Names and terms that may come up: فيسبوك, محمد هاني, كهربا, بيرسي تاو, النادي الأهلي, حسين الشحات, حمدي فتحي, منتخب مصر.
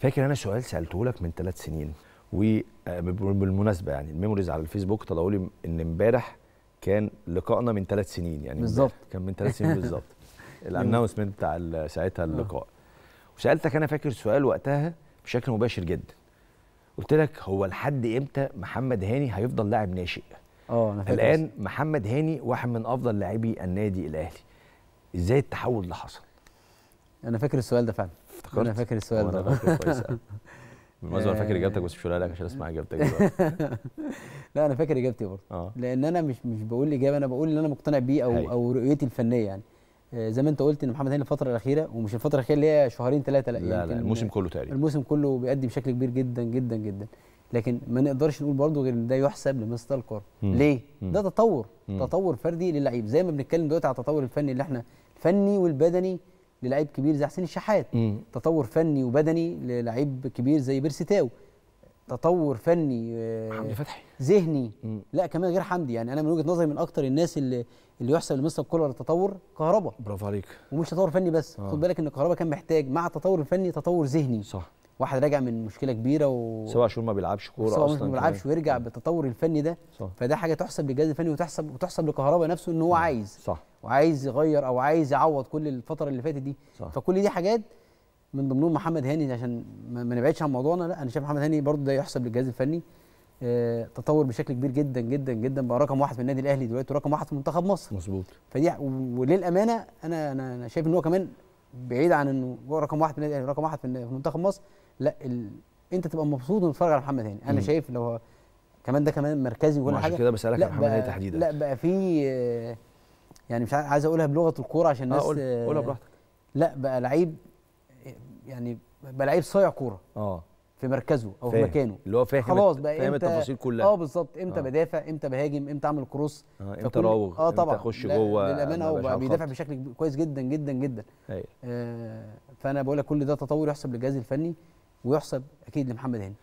فاكر انا سؤال سالته لك من 3 سنين، وبالمناسبه يعني الميموريز على الفيسبوك طلعوا لي ان امبارح كان لقائنا من 3 سنين، يعني بالظبط كان من 3 سنين بالظبط الانونسمنت بتاع ساعتها اللقاء. وسالتك انا فاكر سؤال وقتها بشكل مباشر جدا، قلت لك هو لحد امتى محمد هاني هيفضل لاعب ناشئ؟ انا فاكر الان محمد هاني واحد من افضل لاعبي النادي الاهلي، ازاي التحول اللي حصل؟ انا فاكر السؤال ده فعلا، افتكرت؟ انا فاكر السؤال ده كويس قوي. بالمناسبه انا فاكر اجابتك بس مش هقولها لك عشان اسمع اجابتك دلوقتي. لا انا فاكر اجابتي برضه، لان انا مش بقول اجابه، انا بقول اللي انا مقتنع بيه او رؤيتي الفنيه. يعني زي ما انت قلت ان محمد هاني الفتره الاخيره، ومش الفتره الاخيره اللي هي شهرين ثلاثه، لا الموسم كله تقريبا، الموسم كله بيقدم بشكل كبير جدا جدا جدا، لكن ما نقدرش نقول برضه غير ان ده يحسب لمستر الكوره. ليه؟ ده تطور فردي للعيب، زي ما بنتكلم دلوقتي على التطور الفني اللي احنا الفني والبدني للاعيب كبير زي حسين الشحات، تطور فني وبدني للاعيب كبير زي بيرسي تاو، تطور فني حمدي فتحي ذهني، لا كمان غير حمدي. يعني انا من وجهه نظري من اكتر الناس اللي يحسب لمستر الكوره التطور كهربا. برافو عليك. ومش تطور فني بس، خد بالك ان كهربا كان محتاج مع التطور الفني تطور ذهني. صح. واحد راجع من مشكله كبيره 7 شهور ما بيلعبش كوره اصلا، 7 شهور ما بيلعبش ويرجع بالتطور الفني ده. صح. فده حاجه تحسب للجهاز الفني وتحسب لكهربا نفسه ان هو عايز، صح، وعايز يغير او عايز يعوض كل الفتره اللي فاتت دي. صح. فكل دي حاجات من ضمنهم محمد هاني، عشان ما نبعدش عن موضوعنا. لا انا شايف محمد هاني برضه ده يحسب للجهاز الفني، تطور بشكل كبير جدا جدا جدا، بقى رقم 1 في النادي الاهلي دلوقتي ورقم 1 في منتخب مصر. مظبوط. فدي وللامانه انا شايف ان هو كمان بعيد عن انه هو رقم 1 في النادي الاهلي، رقم 1 في منتخب مصر. لا انت تبقى مبسوط وانت بتتفرج على محمد هاني. انا شايف لو كمان ده كمان مركزي وكل حاجه، عشان كده بسالك على محمد هاني تحديدا. لا بقى في يعني مش عايز اقولها بلغه الكوره عشان الناس، قولها براحتك. لا بقى لعيب، يعني بقى لعيب صايع كوره في مركزه او في مكانه، اللي هو فاهم خلاص بقى فاهم التفاصيل كلها. بالظبط. امتى بدافع، امتى بهاجم، امتى اعمل كروس، امتى راوغ، امتى اخش جوه. للامانه هو بيدافع بشكل كويس جدا جدا جدا. فانا بقول لك كل ده تطور يحسب للجهاز الفني ويحسب اكيد لمحمد هاني.